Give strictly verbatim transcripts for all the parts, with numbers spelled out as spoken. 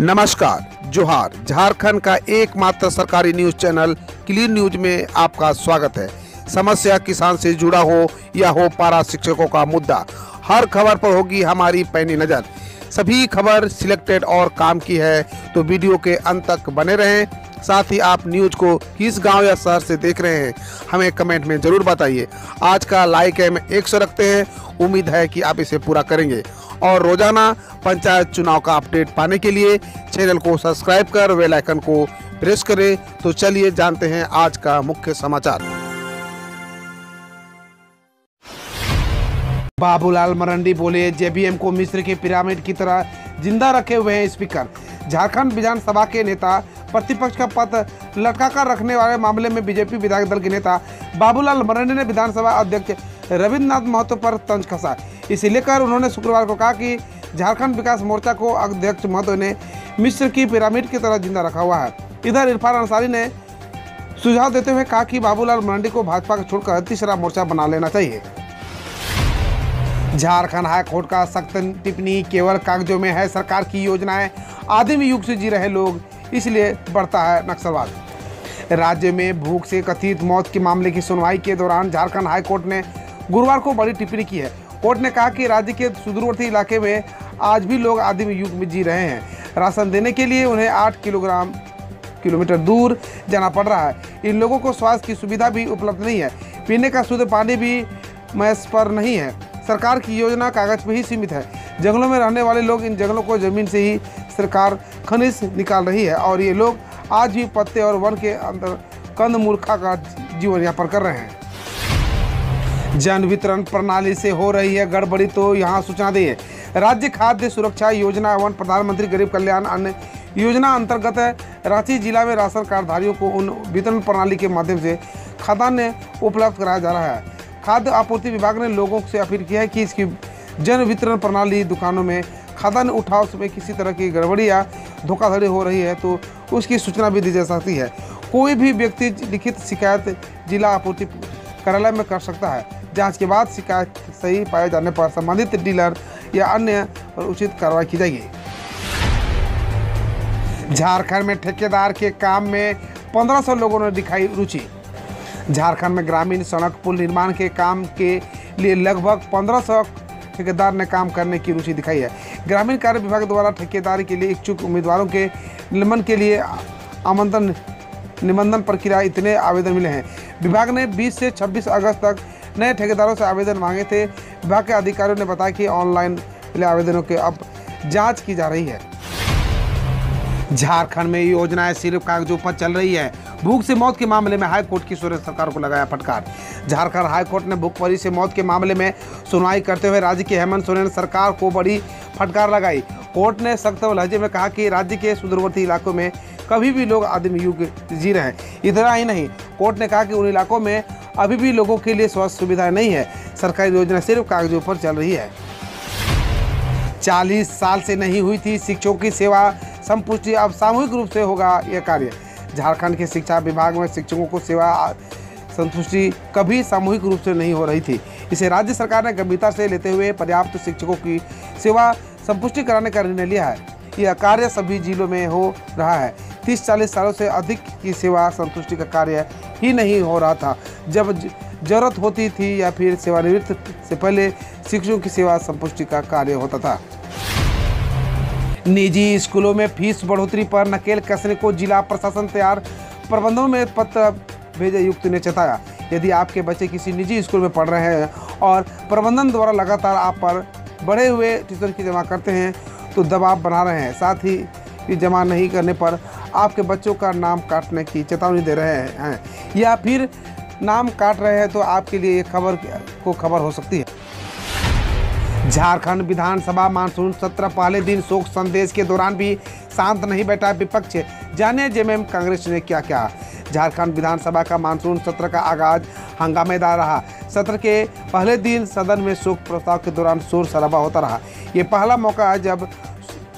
नमस्कार, जोहार। झारखंड का एकमात्र सरकारी न्यूज चैनल क्लीन न्यूज में आपका स्वागत है। समस्या किसान से जुड़ा हो या हो पारा शिक्षकों का मुद्दा, हर खबर पर होगी हमारी पैनी नज़र। सभी खबर सिलेक्टेड और काम की है, तो वीडियो के अंत तक बने रहें। साथ ही आप न्यूज को किस गांव या शहर से देख रहे हैं, हमें कमेंट में ज़रूर बताइए। आज का लाइक है में एक सौ रखते हैं, उम्मीद है कि आप इसे पूरा करेंगे। और रोजाना पंचायत चुनाव का अपडेट पाने के लिए चैनल को सब्सक्राइब कर बेल आइकन को प्रेस करें। तो चलिए जानते हैं आज का मुख्य समाचार। बाबूलाल मरांडी बोले, जेबीएम को मिस्र के पिरामिड की तरह जिंदा रखे हुए हैं स्पीकर। झारखंड विधानसभा के नेता, प्रतिपक्ष का पद लटका कर रखने वाले मामले में बीजेपी विधायक दल के नेता बाबूलाल मरांडी ने विधानसभा अध्यक्ष रविंद्रनाथ महतो पर तंज कसा। इसे लेकर उन्होंने शुक्रवार को कहा कि झारखंड विकास मोर्चा को अध्यक्ष महतो ने मिस्र की पिरामिड की तरह जिंदा रखा हुआ है। इधर इरफान अंसारी ने सुझाव देते हुए कहा कि बाबूलाल मरांडी को भाजपा को छोड़कर तीसरा मोर्चा बना लेना चाहिए। झारखंड हाईकोर्ट का सख्त टिप्पणी, केवल कागजों में है सरकार की योजनाएं, आदिम युग से जी रहे लोग, इसलिए बढ़ता है नक्सलवाद। राज्य में भूख से कथित मौत के मामले की सुनवाई के दौरान झारखंड हाईकोर्ट ने गुरुवार को बड़ी टिप्पणी की है। कोर्ट ने कहा कि राज्य के सुदूरवर्ती इलाके में आज भी लोग आदिम युग में जी रहे हैं। राशन देने के लिए उन्हें आठ किलोग्राम किलोमीटर दूर जाना पड़ रहा है। इन लोगों को स्वास्थ्य की सुविधा भी उपलब्ध नहीं है, पीने का शुद्ध पानी भी मैसर नहीं है। सरकार की योजना कागज पर ही सीमित है। जंगलों में रहने वाले लोग, इन जंगलों को जमीन से ही सरकार खनिज निकाल रही है और ये लोग आज भी पत्ते और वन के अंदर कंद मूर्खा का जीवन यापन कर रहे हैं। जन वितरण प्रणाली से हो रही है गड़बड़ी, तो यहाँ सूचना दी है। राज्य खाद्य सुरक्षा योजना एवं प्रधानमंत्री गरीब कल्याण अन्न योजना अंतर्गत रांची जिला में राशन कार्डधारियों को उन वितरण प्रणाली के माध्यम से खाद्यान्न उपलब्ध कराया जा रहा है। खाद्य आपूर्ति विभाग ने लोगों से अपील की है कि इसकी जन वितरण प्रणाली दुकानों में खाद्यान्न उठाव में किसी तरह की गड़बड़ी या धोखाधड़ी हो रही है तो उसकी सूचना भी दी जा सकती है। कोई भी व्यक्ति लिखित शिकायत जिला आपूर्ति कार्यालय में कर सकता है। जांच के बाद शिकायत सही पाए जाने पर संबंधित डीलर या अन्य पर उचित कार्रवाई की जाएगी। झारखंड में ठेकेदार के काम में पंद्रह सौ लोगों ने दिखाई रुचि। झारखंड में ग्रामीण सड़क पुल निर्माण के काम के लिए लगभग पंद्रह सौ ठेकेदार ने काम करने की रुचि दिखाई है। ग्रामीण कार्य विभाग द्वारा ठेकेदारी के लिए इच्छुक उम्मीदवारों के निलंबन के लिए आमंत्रण निबंधन प्रक्रिया इतने आवेदन मिले हैं। विभाग ने बीस से छब्बीस अगस्त तक नए ठेकेदारों से आवेदन मांगे थे। विभाग के अधिकारियों ने बताया कि ऑनलाइन मिले आवेदनों के अब जांच की जा रही है। झारखंड में योजनाएं सिर्फ कागजों पर चल रही है। भूख से मौत के मामले में हाईकोर्ट की सूरज सरकार को लगाया फटकार। झारखंड हाईकोर्ट ने भूखमरी से मौत के मामले में सुनवाई करते हुए राज्य की हेमंत सोरेन सरकार को बड़ी फटकार लगाई। कोर्ट ने सख्त लहजे में कहा कि राज्य के सुदूरवर्ती इलाकों में कभी भी लोग आदिम युग जी रहे हैं। इतना ही नहीं, कोर्ट ने कहा कि उन इलाकों में अभी भी लोगों के लिए स्वास्थ्य सुविधाएं नहीं है। सरकारी योजना सिर्फ कागजों पर चल रही है। चालीस साल से नहीं हुई थी शिक्षकों की सेवा संपुष्टि, अब सामूहिक रूप से होगा यह कार्य। झारखंड के शिक्षा विभाग में शिक्षकों को सेवा संतुष्टि कभी सामूहिक रूप से नहीं हो रही थी। इसे राज्य सरकार ने गंभीरता से लेते हुए पर्याप्त शिक्षकों की सेवा संपुष्टि कराने का निर्णय लिया है। यह कार्य सभी जिलों में हो रहा है। तीस चालीस सालों से अधिक की सेवा संतुष्टि का कार्य ही नहीं हो रहा था, जब जरूरत होती थी या फिर सेवानिवृत्त से पहले शिक्षकों की सेवा संपुष्टि का कार्य होता था। निजी स्कूलों में फीस बढ़ोतरी पर नकेल कसने को जिला प्रशासन तैयार, प्रबंधों में पत्र भेजे युक्त ने चेताया। यदि आपके बच्चे किसी निजी स्कूल में पढ़ रहे हैं और प्रबंधन द्वारा लगातार आप पर बढ़े हुए ट्यूशन की जमा करते हैं तो दबाव बना रहे हैं, साथ ही जमा नहीं करने पर आपके बच्चों का नाम काटने की चेतावनी दे रहे हैं या फिर नाम काट रहे हैं, तो आपके लिए ये खबर को खबर हो सकती है। झारखंड विधानसभा मानसून सत्र पहले दिन शोक संदेश के दौरान भी शांत नहीं बैठा विपक्ष। जाने जेएमएम कांग्रेस ने क्या क्या। झारखंड विधानसभा का मानसून सत्र का आगाज हंगामेदार रहा। सत्र के पहले दिन सदन में शोक प्रस्ताव के दौरान शोर शराबा होता रहा। ये पहला मौका है जब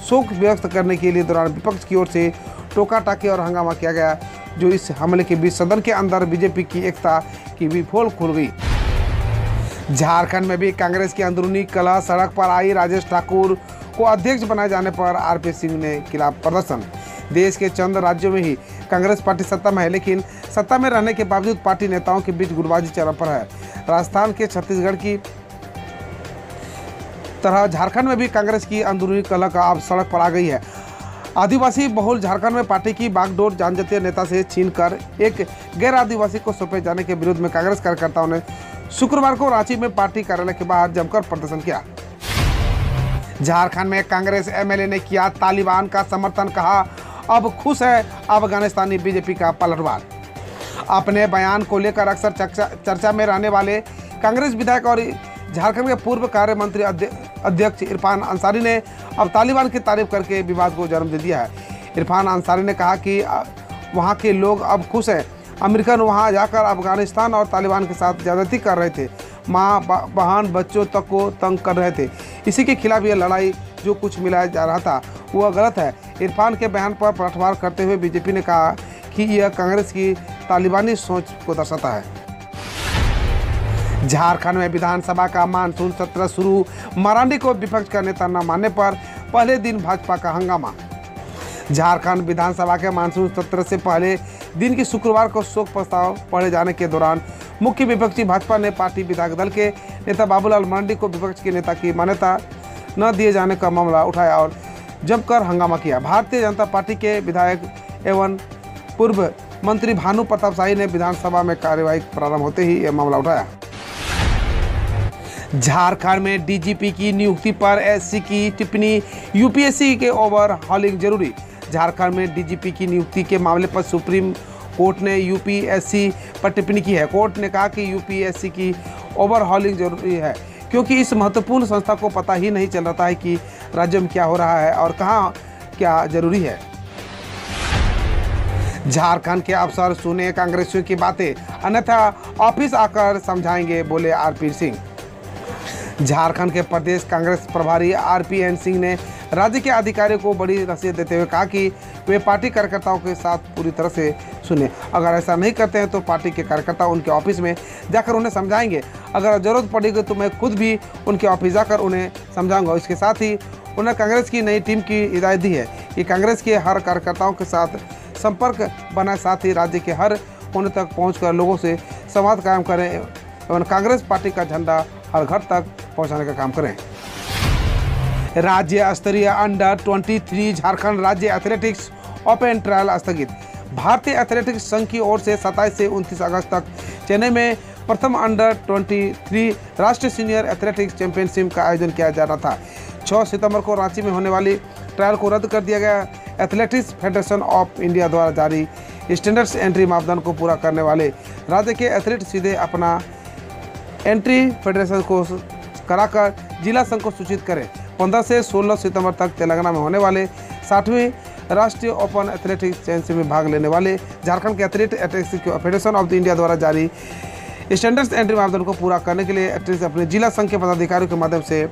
शोक व्यक्त करने के लिए दौरान विपक्ष की ओर से टोका टाके और हंगामा किया गया, जो इस हमले के बीच सदन के अंदर बीजेपी की एकता की भी पोल खुल गई। झारखंड में भी कांग्रेस की अंदरूनी कलह सड़क पर आई। राजेश ठाकुर को अध्यक्ष बनाए जाने पर आर पी सिंह ने किया प्रदर्शन। देश के चंद राज्यों में ही कांग्रेस पार्टी सत्ता में है, लेकिन सत्ता में रहने के बावजूद पार्टी नेताओं के बीच गुटबाजी चरम पर है। राजस्थान के छत्तीसगढ़ की तरह झारखंड में भी कांग्रेस की अंदरूनी कलह का अब सड़क पर आ गई है। आदिवासी बहुल झारखंड में पार्टी की बागडोर जनजातीय नेता से छीनकर एक गैर आदिवासी को सौंपे जाने के विरोध में कांग्रेस कार्यकर्ताओं ने शुक्रवार को रांची में पार्टी कार्यालय के बाहर जमकर प्रदर्शन किया। झारखंड में कांग्रेस एमएलए ने किया तालिबान का समर्थन, कहा अब खुश है अफगानिस्तानी बीजेपी का पलटवार। अपने बयान को लेकर अक्सर चर्चा, चर्चा में रहने वाले कांग्रेस विधायक और झारखंड के पूर्व कार्य मंत्री अध्यक्ष इरफान अंसारी ने अब तालिबान की तारीफ करके विवाद को जन्म दे दिया है। इरफान अंसारी ने कहा कि वहां के लोग अब खुश हैं, अमेरिकन वहां जाकर अफगानिस्तान और तालिबान के साथ ज्यादती कर रहे थे, मां बहन बच्चों तक को तंग कर रहे थे, इसी के खिलाफ यह लड़ाई जो कुछ मिलाया जा रहा था वह गलत है। इरफान के बयान पर पलटवार करते हुए बीजेपी ने कहा कि यह कांग्रेस की तालिबानी सोच को दर्शाता है। झारखंड में विधानसभा का मानसून सत्र शुरू, मरांडी को विपक्ष का नेता न मानने पर पहले दिन भाजपा का हंगामा। झारखंड विधानसभा के मानसून सत्र से पहले दिन की शुक्रवार को शोक प्रस्ताव पढ़े जाने के दौरान मुख्य विपक्षी भाजपा ने पार्टी विधायक दल के नेता बाबूलाल मरांडी को विपक्ष के नेता की मान्यता न दिए जाने का मामला उठाया और जमकर हंगामा किया। भारतीय जनता पार्टी के विधायक एवं पूर्व मंत्री भानु प्रताप शाही ने विधानसभा में कार्यवाही प्रारंभ होते ही यह मामला उठाया। झारखंड में डीजीपी की नियुक्ति पर एससी की टिप्पणी, यूपीएससी के ओवरहॉलिंग जरूरी। झारखंड में डीजीपी की नियुक्ति के मामले पर सुप्रीम कोर्ट ने यूपीएससी पर टिप्पणी की है। कोर्ट ने कहा कि यूपीएससी की ओवरहॉलिंग जरूरी है क्योंकि इस महत्वपूर्ण संस्था को पता ही नहीं चल रहा है कि राज्य में क्या हो रहा है और कहाँ क्या जरूरी है। झारखंड के अफसर सुने कांग्रेसियों की बातें, अन्यथा ऑफिस आकर समझाएंगे, बोले आर पी सिंह। झारखंड के प्रदेश कांग्रेस प्रभारी आर पी सिंह ने राज्य के अधिकारियों को बड़ी नसीहत देते हुए कहा कि वे पार्टी कार्यकर्ताओं के साथ पूरी तरह से सुने, अगर ऐसा नहीं करते हैं तो पार्टी के कार्यकर्ता उनके ऑफिस में जाकर उन्हें समझाएंगे, अगर ज़रूरत पड़ेगी तो मैं खुद भी उनके ऑफिस जाकर उन्हें समझाऊंगा। इसके साथ ही उन्हें कांग्रेस की नई टीम की हिदायत दी है कि कांग्रेस के हर कार्यकर्ताओं के साथ संपर्क बनाए, साथ ही राज्य के हर कोने तक पहुँच लोगों से संवाद कायम करें एवं कांग्रेस पार्टी का झंडा हर घर तक पहुंचाने का काम करें। राज्य स्तरीय अंडर तेईस झारखंड राज्य एथलेटिक्स ओपन ट्रायल स्थगित। भारतीय एथलेटिक्स संघ की ओर से सत्ताईस से उनतीस अगस्त तक चेन्नई में प्रथम अंडर तेईस राष्ट्रीय सीनियर एथलेटिक्स चैंपियनशिप का आयोजन किया जा रहा था। छह सितंबर को रांची में होने वाली ट्रायल को रद्द कर दिया गया। एथलेटिक्स फेडरेशन ऑफ इंडिया द्वारा जारी स्टैंडर्ड्स एंट्री मापदंड को पूरा करने वाले राज्य के एथलीट सीधे अपना एंट्री फेडरेशन को कराकर जिला संघ को सूचित करें। पंद्रह से सोलह सितंबर तक तेलंगाना में होने वाले साठवीं राष्ट्रीय ओपन एथलेटिक्स चैंपियनशिप में भाग लेने वाले झारखंड के athlete athletics federation of India द्वारा जारी स्टैंडर्ड्स एंट्री मापदंड को पूरा करने के लिए एथलीट्स अपने जिला संघ के पदाधिकारियों के माध्यम से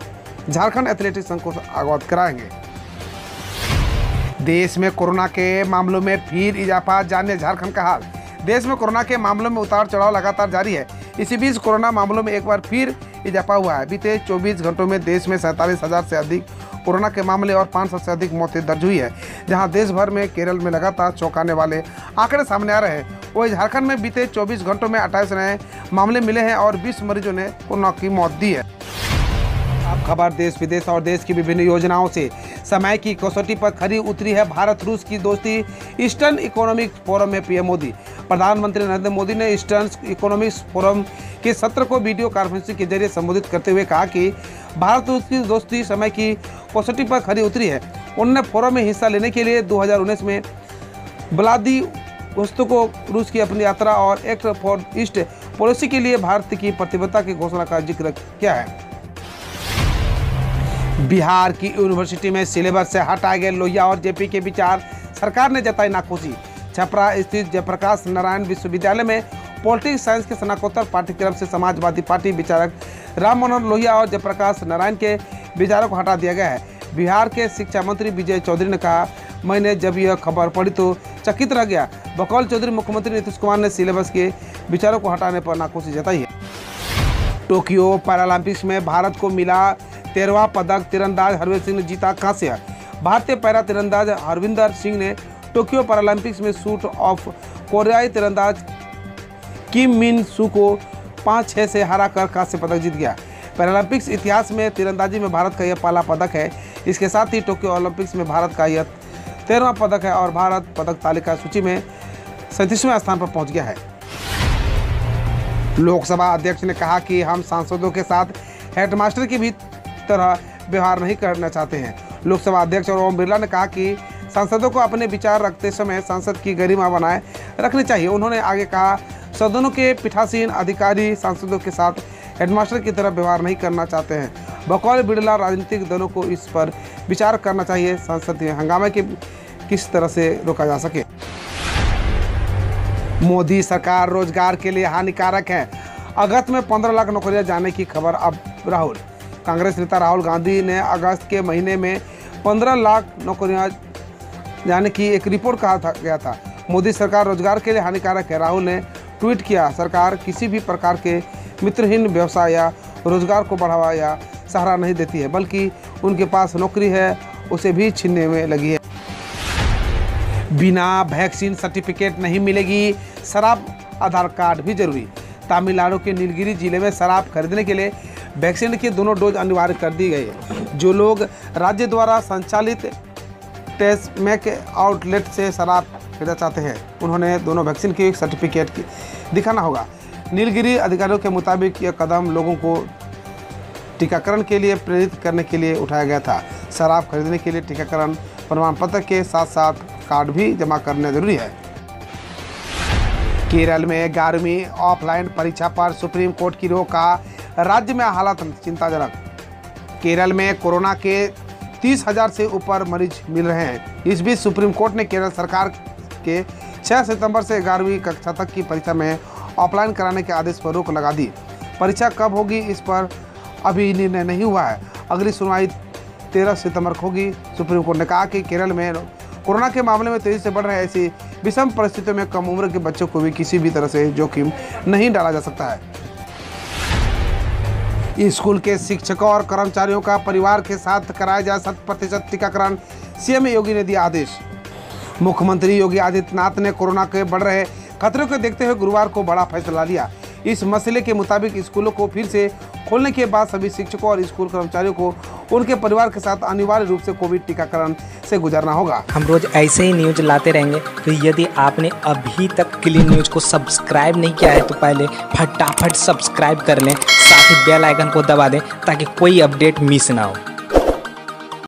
झारखंड एथलेटिक्स संघ को अवगत कराएंगे। देश में कोरोना के मामलों में फिर इजाफा, जानिए झारखंड का हाल। देश में कोरोना के मामलों में उतार चढ़ाव लगातार जारी है। इसी बीच कोरोना मामलों में एक बार फिर इजाफा हुआ है। बीते चौबीस घंटों में देश में सैंतालीस हजार से अधिक कोरोना के मामले और पाँच सौ से अधिक मौतें दर्ज हुई है। जहां देश भर में केरल में लगातार चौंकाने वाले आंकड़े सामने आ रहे हैं, वहीं झारखंड में बीते चौबीस घंटों में अट्ठाईस नए मामले मिले हैं और बीस मरीजों ने कोरोना की मौत दी है। अब खबर देश विदेश और देश की विभिन्न योजनाओं से। समय की कसौटी पर खरी उतरी है भारत रूस की दोस्ती, ईस्टर्न इकोनॉमिक फोरम में पीएम मोदी। प्रधानमंत्री नरेंद्र मोदी ने ईस्टर्न इकोनॉमिक फोरम के सत्र को वीडियो कॉन्फ्रेंसिंग के जरिए संबोधित करते हुए कहा कि भारत रूस की दोस्ती समय की कसौटी पर खरी उतरी है। उन्होंने फोरम में हिस्सा लेने के लिए दो हजार उन्नीस में व्लादिवोस्तोक को रूस की अपनी यात्रा और एक्ट फॉर ईस्ट पॉलिसी के लिए भारत की प्रतिबद्धता की घोषणा का जिक्र किया है। बिहार की यूनिवर्सिटी में सिलेबस से हटाए गए लोहिया और जेपी के विचार, सरकार ने जताई नाखुशी। छपरा स्थित जयप्रकाश नारायण विश्वविद्यालय में पॉलिटिक्स साइंस के स्नातकोत्तर पाठ्यक्रम से समाजवादी पार्टी विचारक राम मनोहर लोहिया और जयप्रकाश नारायण के विचारों को हटा दिया गया है। बिहार के शिक्षा मंत्री विजय चौधरी ने कहा, मैंने जब यह खबर पढ़ी तो चकित रह गया। बकौल चौधरी मुख्यमंत्री नीतीश कुमार ने सिलेबस के विचारों को हटाने पर नाखुशी जताई है। टोक्यो पैरालंपिक्स में भारत को मिला तेरहवां पदक तीरंदाज हरविंदर सिंह ने जीता कांस्य। भारतीय पैरा तीरंदाज हरविंदर सिंह ने टोक्यो पैरालंपिक्स में शूट ऑफ कोरियाई तीरंदाज किम मिनसू को पाँच छः से हरा कर कांस्य पदक जीत गया। पैरालंपिक्स इतिहास में तीरंदाजी में भारत का यह पहला पदक है। इसके साथ ही टोक्यो ओलंपिक्स में भारत का यह तेरहवां पदक है और भारत पदक तालिका सूची में सैंतीसवें स्थान पर पहुंच गया है। लोकसभा अध्यक्ष ने कहा कि हम सांसदों के साथ हेडमास्टर की भी तरह व्यवहार नहीं करना चाहते हैं। लोकसभा अध्यक्ष और ओम बिरला ने कहा कि सांसदों को अपने विचार रखते समय सांसद की गरिमा बनाए रखनी चाहिए। उन्होंने आगे कहा, सदनों के पीठासीन अधिकारी सांसदों के साथ हेडमास्टर की तरह व्यवहार नहीं करना चाहते हैं। बकौल बिरला, राजनीतिक दलों को इस पर विचार करना चाहिए, संसद में हंगामे के किस तरह से रोका जा सके। मोदी सरकार रोजगार के लिए हानिकारक है, अगस्त में पंद्रह लाख नौकरियां जाने की खबर। अब राहुल कांग्रेस नेता राहुल गांधी ने अगस्त के महीने में पंद्रह लाख नौकरियां जाने की एक रिपोर्ट कहा था गया था। मोदी सरकार रोजगार के लिए हानिकारक है, राहुल ने ट्वीट किया। सरकार किसी भी प्रकार के मित्रहीन व्यवसाय या रोजगार को बढ़ावा या सहारा नहीं देती है, बल्कि उनके पास नौकरी है उसे भी छीनने में लगी है। बिना वैक्सीन सर्टिफिकेट नहीं मिलेगी शराब, आधार कार्ड भी जरूरी। तमिलनाडु के नीलगिरी जिले में शराब खरीदने के लिए वैक्सीन की दोनों डोज अनिवार्य कर दी गई है। जो लोग राज्य द्वारा संचालित टेस्ट मैक आउटलेट से शराब खरीदना चाहते हैं उन्होंने दोनों वैक्सीन की सर्टिफिकेट की दिखाना होगा। नीलगिरी अधिकारियों के मुताबिक यह कदम लोगों को टीकाकरण के लिए प्रेरित करने के लिए उठाया गया था। शराब खरीदने के लिए टीकाकरण प्रमाण पत्र के साथ साथ कार्ड भी जमा करना जरूरी है। केरल में ग्यारहवीं ऑफलाइन परीक्षा पर सुप्रीम कोर्ट की रोक का राज्य में हालात चिंताजनक। केरल में कोरोना के तीस हजार से ऊपर मरीज मिल रहे हैं। इस बीच सुप्रीम कोर्ट ने केरल सरकार के छह सितंबर से ग्यारहवीं कक्षा तक की परीक्षा में ऑफलाइन कराने के आदेश पर रोक लगा दी। परीक्षा कब होगी इस पर अभी निर्णय नहीं हुआ है। अगली सुनवाई तेरह सितंबर को होगी। सुप्रीम कोर्ट ने कहा कि केरल में कोरोना के मामले में तेजी से बढ़ रहे ऐसी विषम परिस्थितियों में कम उम्र के बच्चों को भी किसी भी तरह से जोखिम नहीं डाला जा सकता है। स्कूल के शिक्षकों और कर्मचारियों का परिवार के साथ कराया जा शत प्रतिशत टीकाकरण, सीएम योगी ने दिया आदेश। मुख्यमंत्री योगी आदित्यनाथ ने कोरोना के बढ़ रहे खतरों को देखते हुए गुरुवार को बड़ा फैसला लिया। इस मसले के मुताबिक स्कूलों को फिर से खोलने के बाद सभी शिक्षकों और स्कूल कर्मचारियों को उनके परिवार के साथ अनिवार्य रूप से कोविड टीकाकरण से गुजरना होगा। हम रोज ऐसे ही न्यूज लाते रहेंगे, तो यदि आपने अभी तक क्लीन न्यूज को सब्सक्राइब नहीं किया है तो पहले फटाफट सब्सक्राइब कर लें, साथ ही बेल आइकन को दबा दें ताकि कोई अपडेट मिस ना हो।